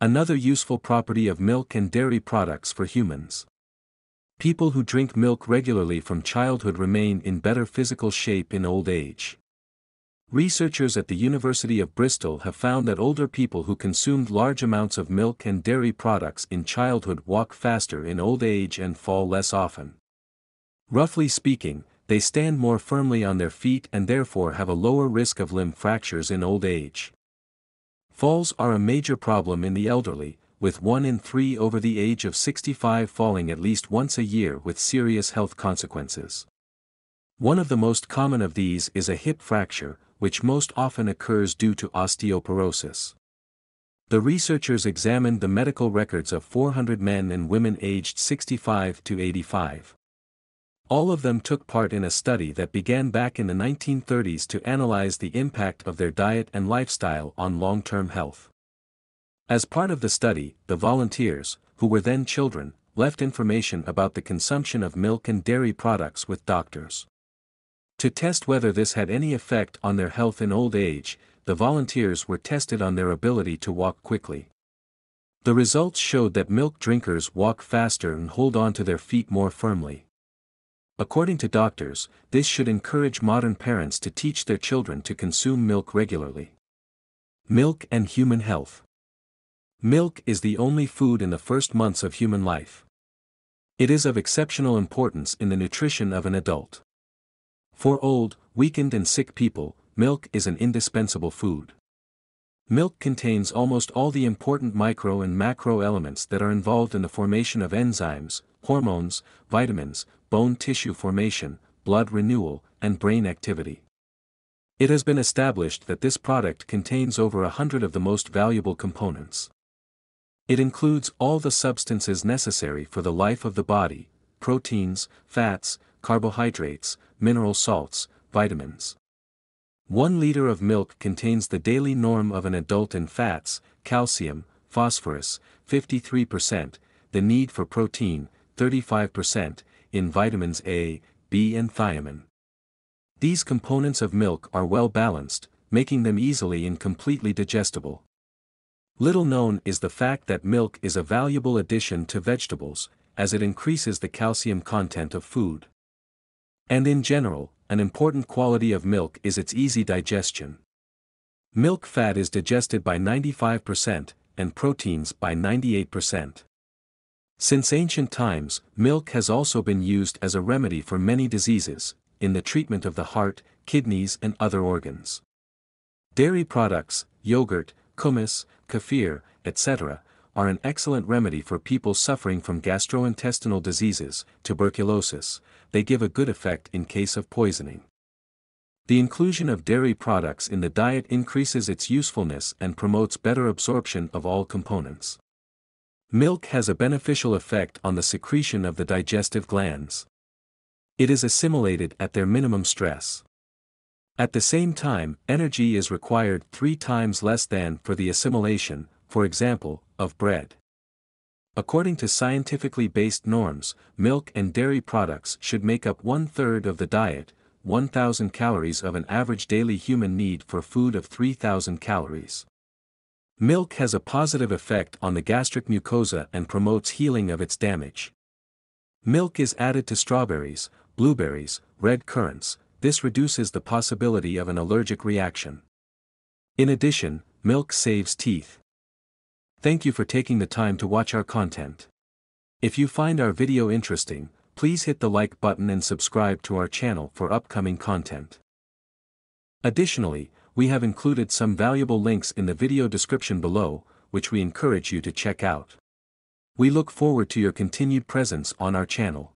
Another useful property of milk and dairy products for humans. People who drink milk regularly from childhood remain in better physical shape in old age. Researchers at the University of Bristol have found that older people who consumed large amounts of milk and dairy products in childhood walk faster in old age and fall less often. Roughly speaking, they stand more firmly on their feet and therefore have a lower risk of limb fractures in old age. Falls are a major problem in the elderly, with 1 in 3 over the age of 65 falling at least once a year with serious health consequences. One of the most common of these is a hip fracture, which most often occurs due to osteoporosis. The researchers examined the medical records of 400 men and women aged 65 to 85. All of them took part in a study that began back in the 1930s to analyze the impact of their diet and lifestyle on long-term health. As part of the study, the volunteers, who were then children, left information about the consumption of milk and dairy products with doctors. To test whether this had any effect on their health in old age, the volunteers were tested on their ability to walk quickly. The results showed that milk drinkers walk faster and hold on to their feet more firmly. According to doctors, this should encourage modern parents to teach their children to consume milk regularly. Milk and human health. Milk is the only food in the first months of human life. It is of exceptional importance in the nutrition of an adult. For old, weakened and sick people, milk is an indispensable food. Milk contains almost all the important micro and macro elements that are involved in the formation of enzymes, hormones, vitamins, bone tissue formation, blood renewal, and brain activity. It has been established that this product contains over 100 of the most valuable components. It includes all the substances necessary for the life of the body: proteins, fats, carbohydrates, mineral salts, vitamins. 1 liter of milk contains the daily norm of an adult in fats, calcium, phosphorus, 53%, the need for protein, 35%, in vitamins A, B and thiamine. These components of milk are well balanced, making them easily and completely digestible. Little known is the fact that milk is a valuable addition to vegetables, as it increases the calcium content of food. And in general, an important quality of milk is its easy digestion. Milk fat is digested by 95% and proteins by 98%. Since ancient times, milk has also been used as a remedy for many diseases, in the treatment of the heart, kidneys and other organs. Dairy products, yogurt, kumis, kefir, etc., are an excellent remedy for people suffering from gastrointestinal diseases, tuberculosis. They give a good effect in case of poisoning. The inclusion of dairy products in the diet increases its usefulness and promotes better absorption of all components. Milk has a beneficial effect on the secretion of the digestive glands. It is assimilated at their minimum stress. At the same time, energy is required 3 times less than for the assimilation, for example, of bread. According to scientifically based norms, milk and dairy products should make up 1/3 of the diet, 1,000 calories of an average daily human need for food of 3,000 calories. Milk has a positive effect on the gastric mucosa and promotes healing of its damage. Milk is added to strawberries, blueberries, red currants. This reduces the possibility of an allergic reaction. In addition, milk saves teeth. Thank you for taking the time to watch our content. If you find our video interesting, please hit the like button and subscribe to our channel for upcoming content. Additionally, we have included some valuable links in the video description below, which we encourage you to check out. We look forward to your continued presence on our channel.